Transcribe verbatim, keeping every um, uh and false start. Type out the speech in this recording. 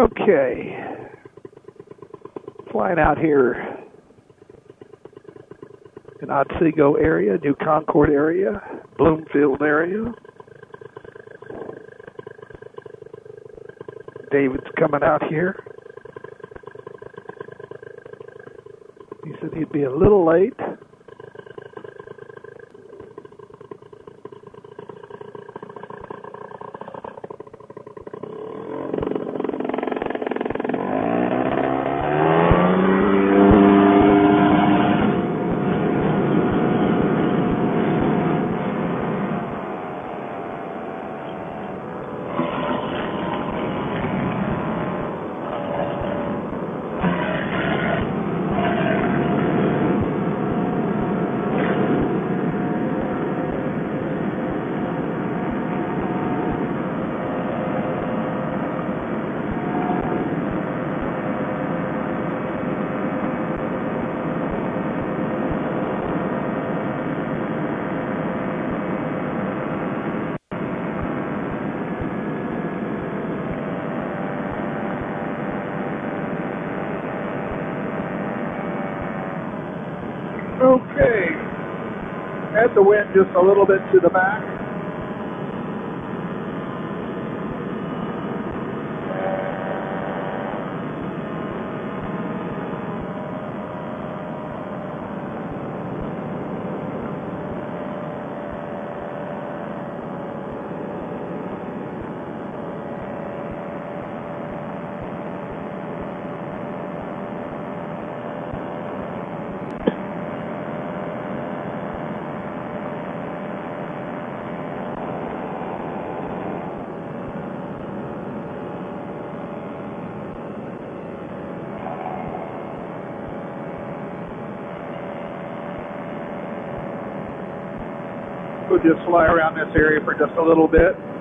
Okay, flying out here in Otsego area, New Concord area, Bloomfield area. David's coming out here. He said he'd be a little late. Okay, add the wind just a little bit to the back. We'll just fly around this area for just a little bit.